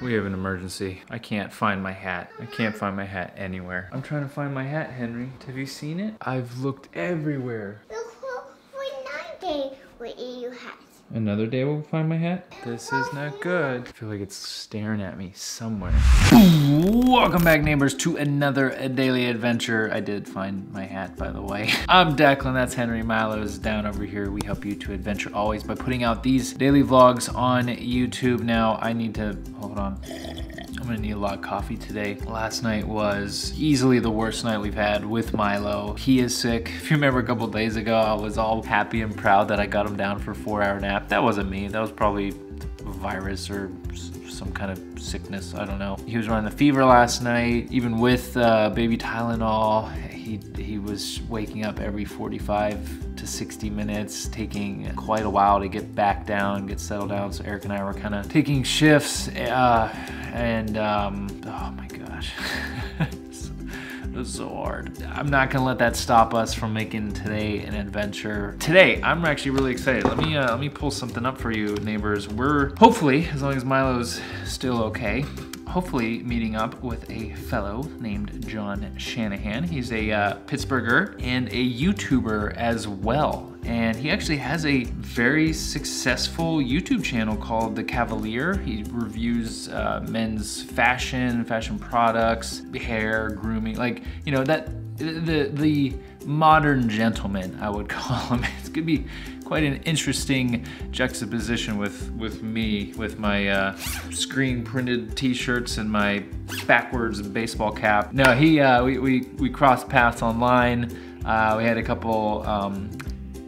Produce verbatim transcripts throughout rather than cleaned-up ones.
We have an emergency. I can't find my hat. I can't find my hat anywhere. I'm trying to find my hat, Henry. Have you seen it? I've looked everywhere. Look for another day we'll eat your hat. Another day we'll find my hat? This is not good. I feel like it's staring at me somewhere. Welcome back, neighbors, to another daily adventure. I did find my hat, by the way. I'm Declan, that's Henry. Milo's down over here. We help you to adventure always by putting out these daily vlogs on YouTube. Now, I need to, hold on. I'm gonna need a lot of coffee today. Last night was easily the worst night we've had with Milo. He is sick. If you remember a couple days ago, I was all happy and proud that I got him down for a four hour nap. That wasn't me, that was probably virus or some kind of sickness, I don't know. He was running the fever last night, even with uh, baby Tylenol. He, he was waking up every forty-five to sixty minutes, taking quite a while to get back down, get settled down. So Eric and I were kind of taking shifts uh, and um, oh my gosh. It was so hard. I'm not gonna let that stop us from making today an adventure. Today, I'm actually really excited. Let me uh, let me pull something up for you, neighbors. We're hopefully, as long as Milo's still okay, hopefully meeting up with a fellow named John Shanahan. He's a uh, Pittsburgher and a YouTuber as well. And he actually has a very successful YouTube channel called The Kavalier. He reviews uh, men's fashion, fashion products, hair, grooming, like, you know, that the the modern gentleman, I would call him. It's gonna be quite an interesting juxtaposition with, with me, with my uh, screen printed t-shirts and my backwards baseball cap. No, he, uh, we, we, we crossed paths online. Uh, we had a couple, um,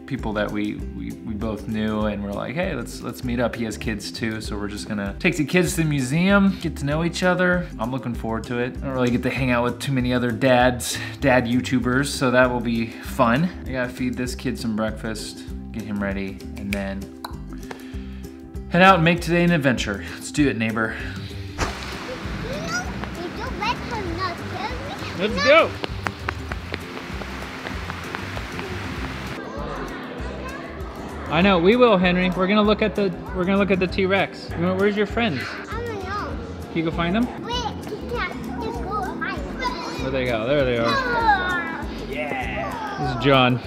people that we, we we both knew, and we're like, hey, let's let's meet up. He has kids too, so we're just gonna take the kids to the museum, get to know each other. I'm looking forward to it. I don't really get to hang out with too many other dads, dad YouTubers, so that will be fun. I gotta feed this kid some breakfast, get him ready, and then head out and make today an adventure. Let's do it, neighbor. Let's go. I know, we will, Henry. We're gonna look at the we're gonna look at the T-Rex. Where's your friends? I don't know. Can you go find them? Wait, yeah, just go find them. Where they go? There they are. Oh. Yeah. This is John.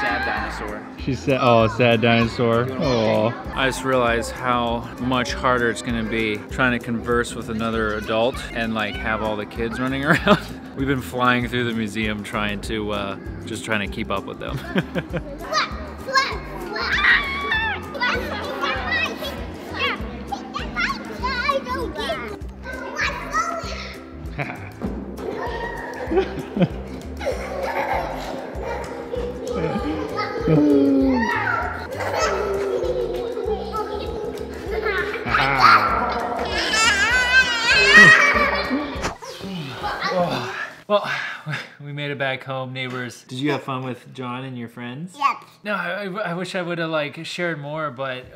Sad dinosaur. She said, "Oh, sad dinosaur." Oh. I just realized how much harder it's gonna be trying to converse with another adult and like have all the kids running around. We've been flying through the museum trying to, uh, just trying to keep up with them. Well, we made it back home, neighbors. Did you have fun with John and your friends? Yep. No, I, I wish I would have like shared more, but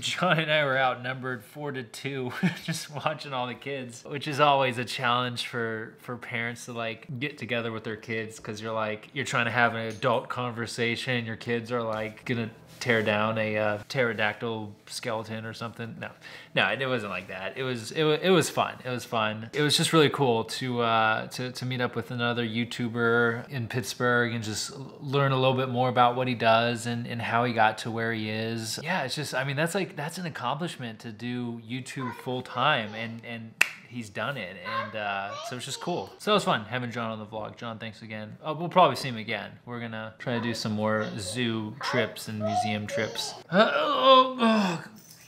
John and I were outnumbered four to two, just watching all the kids, which is always a challenge for, for parents to like get together with their kids. Cause you're like, you're trying to have an adult conversation. Your kids are like gonna tear down a uh, pterodactyl skeleton or something. No, no, it wasn't like that. It was, it was, it was fun. It was fun. It was just really cool to, uh, to, to meet up with another YouTuber in Pittsburgh and just learn a little bit more about what he does and, and how he got to where he is. Yeah, it's just, I mean, that's like, that's an accomplishment to do YouTube full time, and, and he's done it. And uh, so it's just cool. So it was fun having John on the vlog. John, thanks again. Oh, we'll probably see him again. We're gonna try to do some more zoo trips and museum trips. Uh, oh, oh,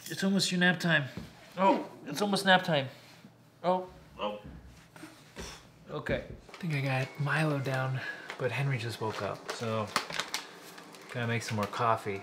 it's almost your nap time. Oh, it's almost nap time. Oh, oh. Okay. I think I got Milo down, but Henry just woke up, so gotta make some more coffee.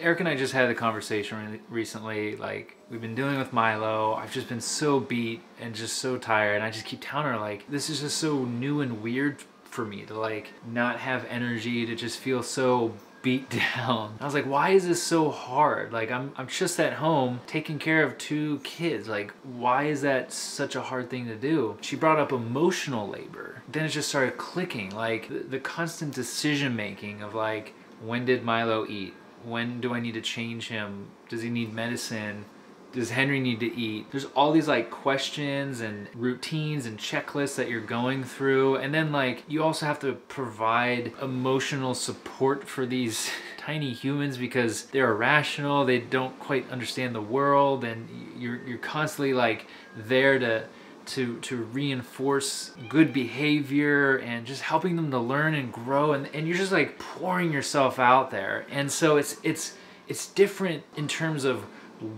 Eric and I just had a conversation recently, like we've been dealing with Milo. I've just been so beat and just so tired, and I just keep telling her like, this is just so new and weird for me to like not have energy, to just feel so beat down. I was like, why is this so hard? Like I'm, I'm just at home taking care of two kids. Like, why is that such a hard thing to do? She brought up emotional labor. Then it just started clicking. Like the, the constant decision making of like, when did Milo eat? When do I need to change him? Does he need medicine? Does Henry need to eat? There's all these like questions and routines and checklists that you're going through. And then like, you also have to provide emotional support for these tiny humans because they're irrational. They don't quite understand the world. And you're, you're constantly like there to, to, to reinforce good behavior and just helping them to learn and grow. And, and you're just like pouring yourself out there. And so it's, it's, it's different in terms of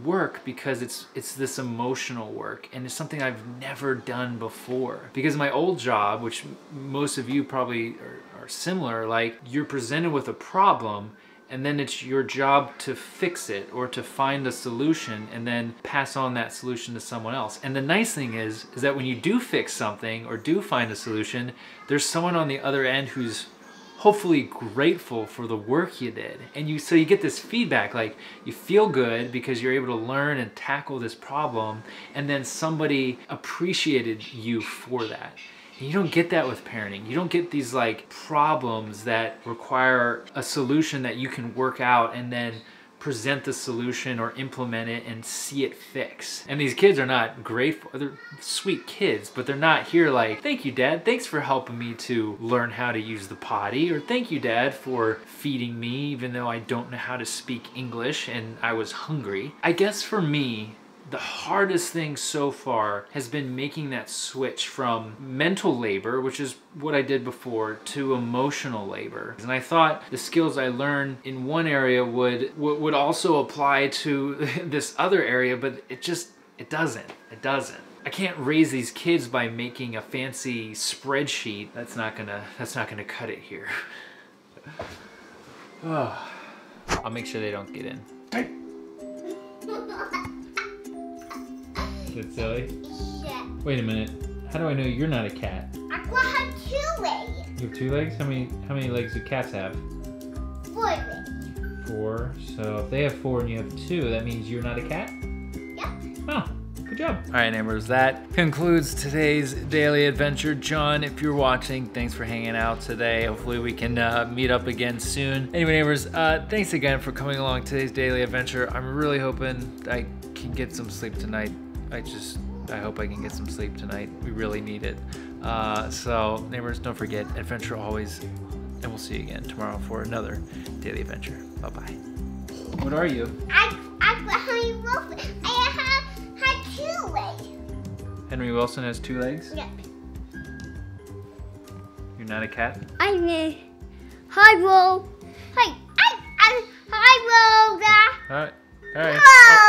work because it's it's this emotional work, and it's something I've never done before. Because my old job, which most of you probably are, are similar, like you're presented with a problem and then it's your job to fix it or to find a solution and then pass on that solution to someone else. And the nice thing is is that when you do fix something or do find a solution, there's someone on the other end who's hopefully grateful for the work you did. And you so you get this feedback, like you feel good because you're able to learn and tackle this problem, and then somebody appreciated you for that. And you don't get that with parenting. You don't get these like problems that require a solution that you can work out and then present the solution or implement it and see it fix. And these kids are not grateful. They're sweet kids, but they're not here like, thank you, Dad. Thanks for helping me to learn how to use the potty. Or thank you, Dad, for feeding me, even though I don't know how to speak English and I was hungry. I guess for me, the hardest thing so far has been making that switch from mental labor, which is what I did before, to emotional labor. And I thought the skills I learned in one area would would also apply to this other area, but it just, it doesn't, it doesn't. I can't raise these kids by making a fancy spreadsheet. That's not gonna, that's not gonna cut it here. Oh. I'll make sure they don't get in. Hey. That's silly. Yeah. Wait a minute. How do I know you're not a cat? I have two legs. You have two legs? How many how many legs do cats have? Four legs. Four. So if they have four and you have two, that means you're not a cat? Yep. Oh, good job. All right, neighbors, that concludes today's daily adventure. John, if you're watching, thanks for hanging out today. Hopefully we can uh, meet up again soon. Anyway, neighbors, uh, thanks again for coming along today's daily adventure. I'm really hoping I can get some sleep tonight. I just, I hope I can get some sleep tonight. We really need it. Uh, so, neighbors, don't forget, adventure always, and we'll see you again tomorrow for another daily adventure. Bye-bye. What are you? I, I'm Henry Wilson. I have, have two legs. Henry Wilson has two legs? Yep. You're not a cat? I'm a, hi, Roll. Hi, I, I, hi, Roll. All right, all right. Oh.